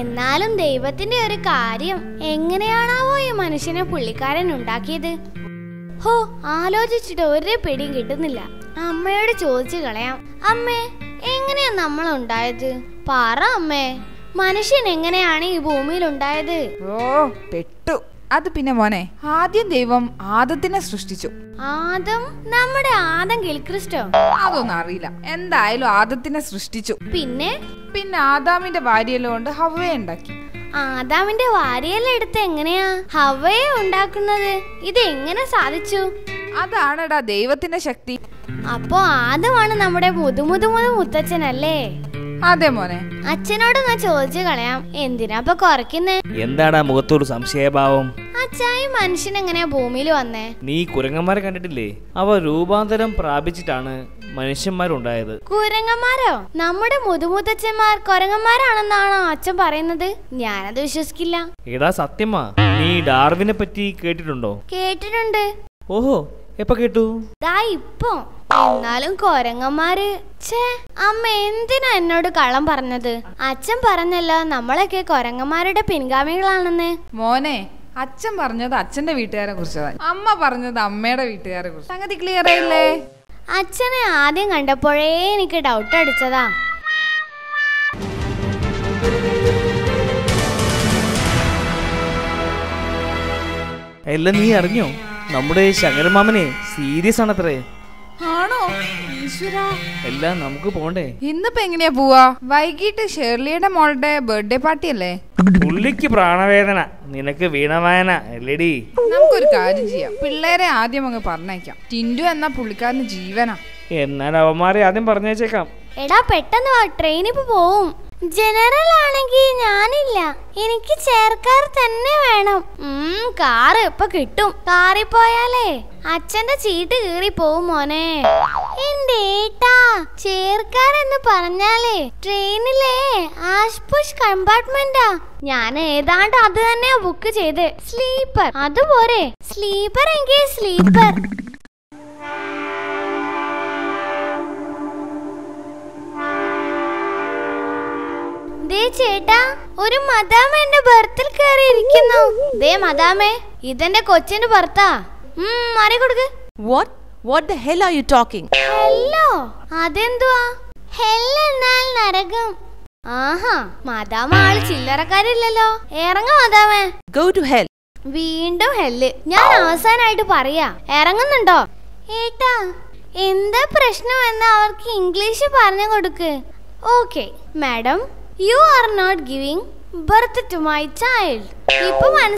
എന്നാലും ദൈവത്തിന്റെ ഒരു കാര്യം, എങ്ങനെയാണാവോ ഈ മനുഷ്യനെ പുള്ളിക്കാരൻ ഉണ്ടാക്കിയത്? ഹോ, ആലോചിച്ചിട്ട് ഒരു പിടിയും കിട്ടുന്നില്ല. അമ്മയോട് ചോദിച്ചു കളയാം. അമ്മേ, എങ്ങനെയാ നമ്മൾ ഉണ്ടായത്? പറ അമ്മേ, മനുഷ്യൻ എങ്ങനെയാണ് ഈ ഭൂമിയിൽ ഉണ്ടായത്? ഓ പെട്ടു. അത് പിന്നെ മോനെ, ആദ്യം ദൈവം ആദത്തിനെ സൃഷ്ടിച്ചു. ആദം നമ്മുടെ ആദം കിൽക്രിസ്റ്റോ? അതൊന്നും അറിയില്ല. എന്തായാലും ആദത്തിനെ സൃഷ്ടിച്ചു. പിന്നെ ആദാമിന്റെ ഭാര്യയിലോണ്ട് ഹവ്വയെ ഉണ്ടാക്കി. ആദാമിന്റെ ഭാര്യയിലെടുത്ത് എങ്ങനെയാ ഹവ്വയെ ഉണ്ടാക്കുന്നത്? ഇത് എങ്ങനെ സാധിച്ചു? അതാണടാ ദൈവത്തിന്റെ ശക്തി. അപ്പൊ ആദമാണ് നമ്മുടെ മുതുമുതുമുതു മുത്തച്ഛനല്ലേ? അതെ മോനെ. അച്ഛനോട് ഞാൻ ചോദിച്ചു കളയാം, എന്തിനാപ്പൊ കുറയ്ക്കുന്നേ? എന്താടാ മുഖത്തൊരു സംശയഭാവം? അച്ഛായി മനുഷ്യൻ എങ്ങനെയാ ഭൂമിയിൽ വന്നേ? നീ കുരങ്ങന്മാരെ കണ്ടിട്ടില്ലേ? അവ രൂപാന്തരം പ്രാപിച്ചിട്ടാണ് മനുഷ്യന്മാരുണ്ടായത്. കുരങ്ങന്മാരോ? നമ്മുടെ മുതുമുത്തച്ഛന്മാർ കുരങ്ങന്മാരാണെന്നാണോ അച്ഛൻ പറയുന്നത്? ഞാനത് വിശ്വസിക്കില്ല. എടാ സത്യമാ, നീ ഡാർവിനെ പറ്റി കേട്ടിട്ടുണ്ടോ? കേട്ടിട്ടുണ്ട്. ഓഹോ, എപ്പ കേട്ടു? ഇപ്പൊ. എന്നാലും കൊരങ്ങന്മാര്, ഛേ അമ്മ എന്തിനാ എന്നോട് കള്ളം പറഞ്ഞത്? അച്ഛൻ പറഞ്ഞല്ലോ നമ്മളൊക്കെ കൊരങ്ങന്മാരുടെ പിൻഗാമികളാണെന്ന്. മോനെ, അച്ഛൻ പറഞ്ഞത് അച്ഛന്റെ വീട്ടുകാരെ കുറിച്ചതാണ്, അമ്മ പറഞ്ഞത് അമ്മയുടെ വീട്ടുകാരെ കുറിച്ച്. സംഗതി ക്ലിയർ ആയില്ലേ? അച്ഛനെ ആദ്യം കണ്ടപ്പോഴേ എനിക്ക് ഡൗട്ട് അടിച്ചതാ. എല്ലാം നീ അറിഞ്ഞോ? നമ്മുടെ ശങ്കരമാമനെ സീരിയസ് ആണത്രേ. ആണോ? എല്ലാം നമുക്ക് പോണ്ടേ? ഇന്നിപ്പോ എങ്ങനെയാ പോവാ? വൈകിട്ട് ഷേർലിയുടെ മോളുടെ ബർത്ത്ഡേ പാർട്ടി അല്ലേ? പുള്ളിക്ക് പ്രാണവേദന, നിനക്ക് വീണവേദന അല്ലേടി? നമുക്കൊരു കാര്യം ചെയ്യാം, പിള്ളേരെ ആദ്യം അങ്ങ് പറഞ്ഞേക്കാം. ടിൻഡു എന്ന പുള്ളിക്കാരന് ജീവനാ. എന്നാൽ അവന്മാരെ ആദ്യം പറഞ്ഞേക്കാം. എടാ പെട്ടെന്ന് വാ, ട്രെയിനിപ്പോ പോവും. ജനറൽ ആണെങ്കിൽ ഞാനില്ല, എനിക്ക് ചെയർകാർ തന്നെ വേണം. കാറ് ഇപ്പൊ കിട്ടും. കാറി പോയാലേ അച്ഛന്റെ ചീട്ട് കീറി പോവും മോനെ. എന്റെ ഏട്ടാ, ചെയർകാർ എന്ന് പറഞ്ഞാലേ ട്രെയിനിലെ ആഷ് പുഷ് കമ്പാർട്ട്മെന്റാ. ഞാൻ ഏതാണ്ട് അത് തന്നെയാ ബുക്ക് ചെയ്ത്. സ്ലീപ്പർ അതുപോലെ. സ്ലീപ്പർ എങ്കിൽ സ്ലീപ്പർ. ചേട്ടാ, ഒരു മദാമ എന്റെ ബർത്തിൽ കയറിയിരിക്കുന്നു. ദേ മദാമേ, ഇതെന്റെ കൊച്ചിന്റെ ബർത്താ. മാറി കൊടുക്ക്. What what the hell are you talking? Hello? അതെന്തുവാ? ഹെൽ എന്നാൽ നരകം. ആഹാ, മദാമ ആള് ചില്ലറക്കാരില്ലല്ലോ. ഇറങ്ങ മദാമേ. Go to hell. വീണ്ടും ഹെല്ല്. ഞാൻ അവസാനായിട്ട് പറയാ, ഇറങ്ങുന്നുണ്ടോ? ഏട്ടാ, എന്താ പ്രശ്നമെന്ന് അവർക്ക് ഇംഗ്ലീഷ് പറഞ്ഞു കൊടുക്ക്. Okay madam, You are not giving birth to my child. Ipo